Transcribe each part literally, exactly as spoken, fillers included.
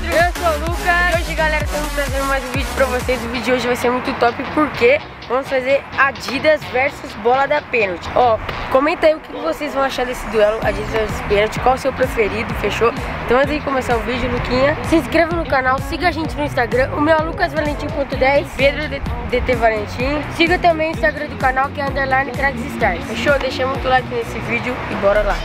Pedro. Eu sou o Lucas. E hoje, galera, estamos trazendo mais um vídeo pra vocês. O vídeo de hoje vai ser muito top porque vamos fazer Adidas versus bola da pênalti. Ó, comenta aí o que vocês vão achar desse duelo Adidas versus pênalti, qual o seu preferido, fechou? Então antes de começar o vídeo, Luquinha, se inscreva no canal, siga a gente no Instagram. O meu é Lucas Valentin ponto dez, Pedro D T Valentin. Siga também o Instagram do canal, que é Underline Craques Stars. Fechou? Deixa muito like nesse vídeo e bora lá.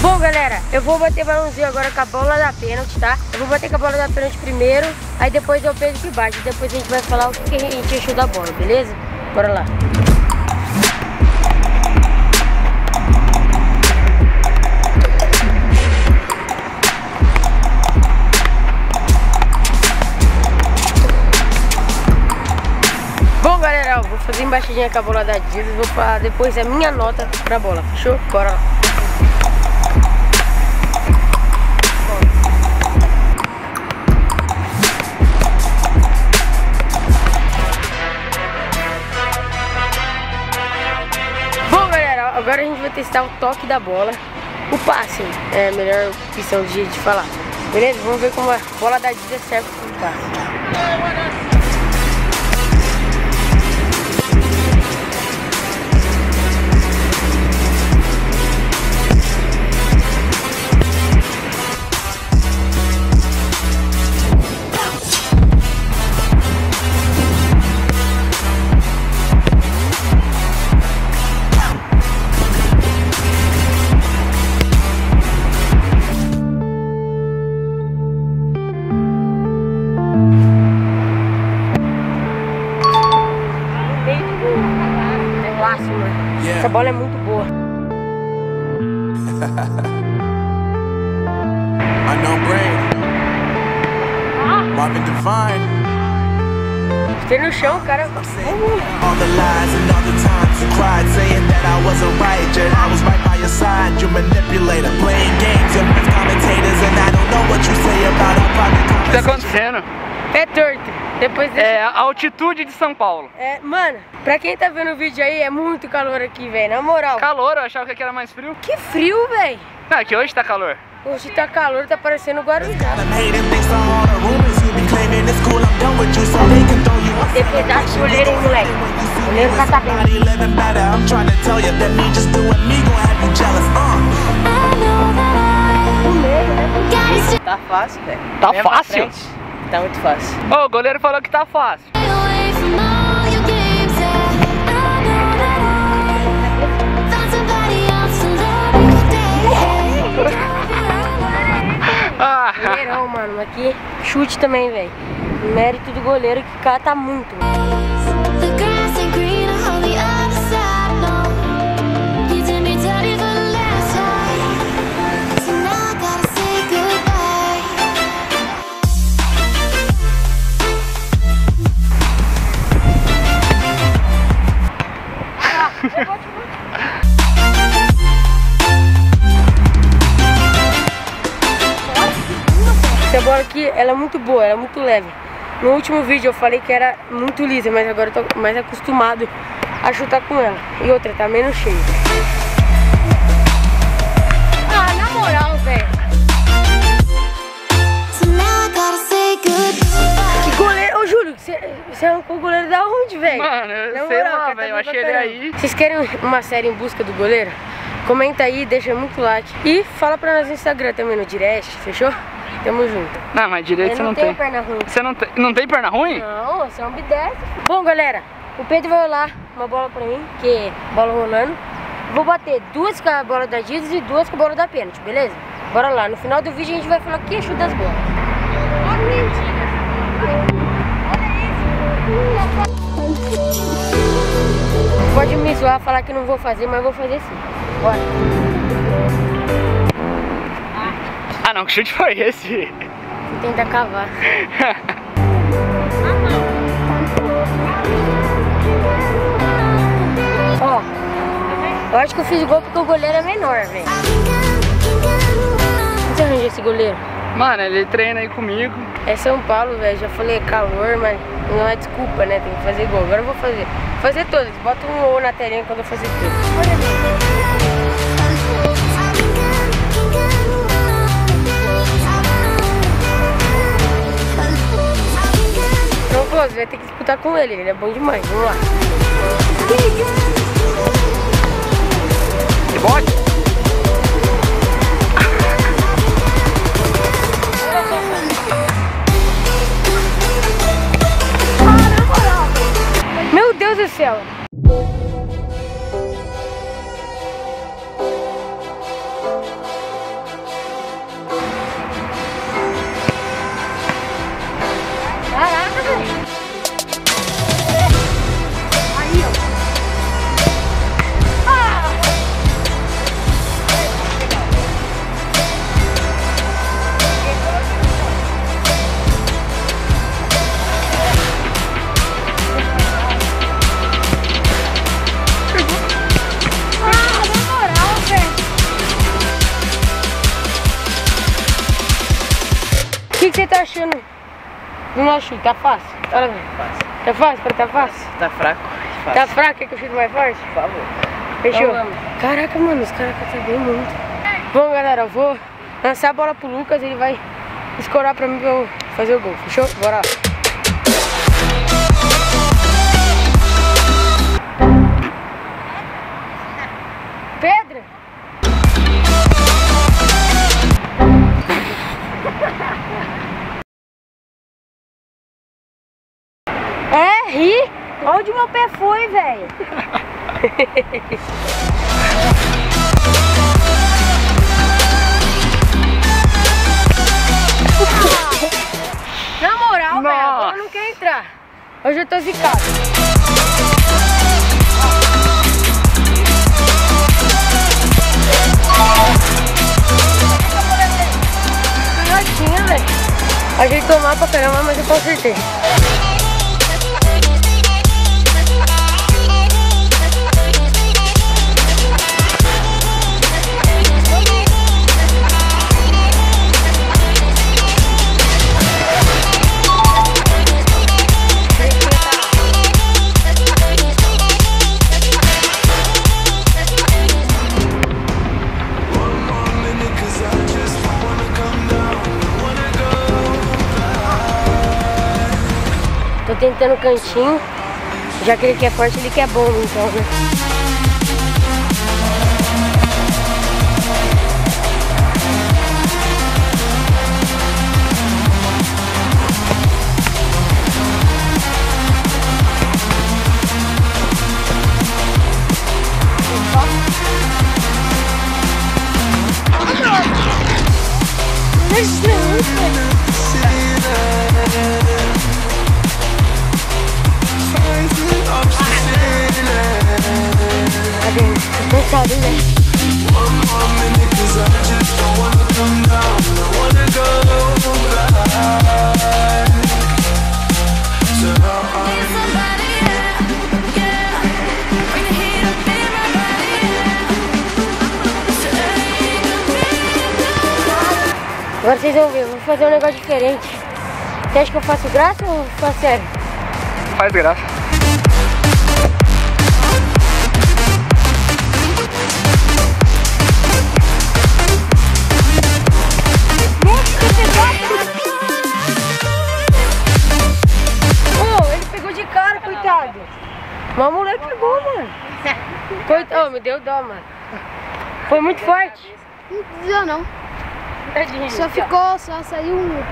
Bom, galera, eu vou bater balãozinho agora com a bola da pênalti, tá? Eu vou bater com a bola da pênalti primeiro, aí depois eu pego que bate. Depois a gente vai falar o que a gente achou da bola, beleza? Bora lá. Bom, galera, ó, vou fazer embaixadinha com a bola da Adidas, vou falar depois a minha nota pra bola, fechou? Bora lá. Agora a gente vai testar o toque da bola, o passe, é a melhor opção de, de falar, beleza? Vamos ver como a bola da Adidas serve para o passe. Essa bola é muito boa. Fiquei no chão, cara. O que tá acontecendo? É torto. Depois deixa... É, a altitude de São Paulo. É, mano, pra quem tá vendo o vídeo aí, é muito calor aqui, velho, na moral. Calor? Eu achava que aqui era mais frio. Que frio, velho. Não, é que hoje tá calor. Hoje tá calor, tá parecendo Guarulhos. Depois da chuleira, hein, moleque. O leiro tá sabendo. Tá fácil, velho. Tá Mesmo fácil? Tá muito fácil. Ô, o goleiro falou que tá fácil. Ah. Goleirão, mano. Aqui, chute também, velho. Mérito do goleiro que cata muito. Essa bola aqui, ela é muito boa, ela é muito leve. No último vídeo eu falei que era muito lisa, mas agora eu tô mais acostumado a chutar com ela. E outra, tá menos cheia. Ah, na moral, velho. Que goleiro, eu juro, você arrancou o goleiro da onde, velho? Mano, eu sei lá, velho, eu achei ele aí. Vocês querem uma série em busca do goleiro? Comenta aí, deixa muito like. E fala pra nós no Instagram também, no direct, fechou? Tamo junto. Não, mas direito você não, não tem. Perna ruim. Você não tem, não tem perna ruim? Não, você é um bidez. Bom, galera, o Pedro vai rolar uma bola pra mim, que é bola rolando. Vou bater duas com a bola da Adidas e duas com a bola da pênalti, beleza? Bora lá, no final do vídeo a gente vai falar o que achou das bolas. Pode me zoar, falar que não vou fazer, mas vou fazer sim. Bora. Ah não, que chute foi esse? Você tenta cavar. Ó, eu acho que eu fiz gol porque o goleiro é menor, velho. Você arranja esse goleiro? Mano, ele treina aí comigo. É São Paulo, velho, já falei calor, mas não é desculpa, né? Tem que fazer gol, agora eu vou fazer. Vou fazer todos, bota um gol na telinha quando eu fazer tudo. vai ter que disputar com ele, ele é bom demais. Vamos lá. Que bote! Meu Deus do céu! O que você tá achando? Não acho, tá fácil. Olha, fácil. Tá fácil? Tá fácil? Tá fraco. Fácil. Tá fraco? Quer que eu fique mais forte? Por favor. Fechou? Então, caraca, mano, os caras tá bem muito. Bom, galera, eu vou lançar a bola pro Lucas, ele vai escorar pra mim pra eu fazer o gol. Fechou? Bora lá. Pedro? É, ri! Onde meu pé foi, velho? Na moral, velho, agora eu não quero entrar. Hoje eu tô zicado. Caraca, velho. Ajeitou mal pra caramba, mas eu consertei. Tô tentando o cantinho, já que ele quer forte, ele quer bom, então, né? Sabe, né? Agora vocês vão ver, eu vou fazer um negócio diferente. Você acha que eu faço graça ou faço sério? Faz graça. Mas o moleque pegou, mano. Coitado, oh, me deu dó, mano. Foi muito forte. Não deu, não. Tadinho. Só ficou, só saiu um.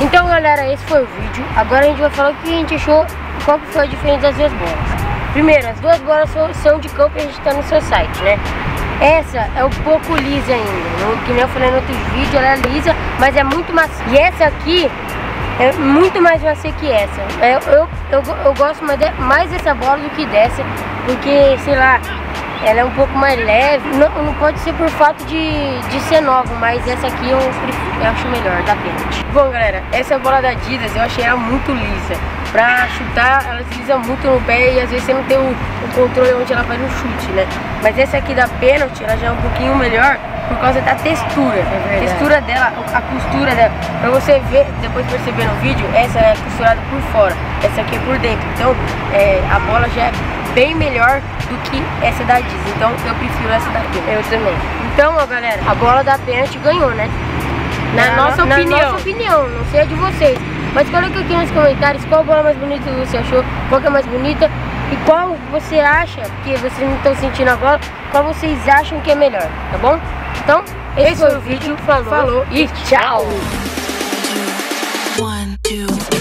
Então, galera, esse foi o vídeo. Agora a gente vai falar o que a gente achou, qual que foi a diferença das duas bolas. Primeiro, as duas bolas são de campo e a gente tá no seu site, né? Essa é um pouco lisa ainda. Que nem eu falei no outro vídeo, ela é lisa, mas é muito macia. E essa aqui... é muito mais macia que essa. Eu, eu, eu gosto mais, de, mais dessa bola do que dessa, porque, sei lá, ela é um pouco mais leve. Não, não pode ser por fato de, de ser nova, mas essa aqui eu, prefiro, eu acho melhor, dá pênalti. Bom, galera, essa bola da Adidas eu achei ela muito lisa. Pra chutar, ela desliza muito no pé e às vezes você não tem o, o controle onde ela vai no chute, né? Mas essa aqui da pênalti, ela já é um pouquinho melhor por causa da textura. É a textura dela, a costura dela. Pra você ver, depois perceber no vídeo, essa é costurada por fora, essa aqui é por dentro. Então, é, a bola já é bem melhor do que essa da Adidas. Então, eu prefiro essa daqui. Eu também. Então, ó, galera, a bola da pênalti ganhou, né? Na, na, nossa, opinião. na nossa opinião, não sei a de vocês. Mas coloque aqui nos comentários qual bola mais bonita você achou, qual que é mais bonita e qual você acha que vocês não estão sentindo a bola, qual vocês acham que é melhor, tá bom? Então, esse, esse foi o vídeo, vídeo falou, falou e tchau! One, two,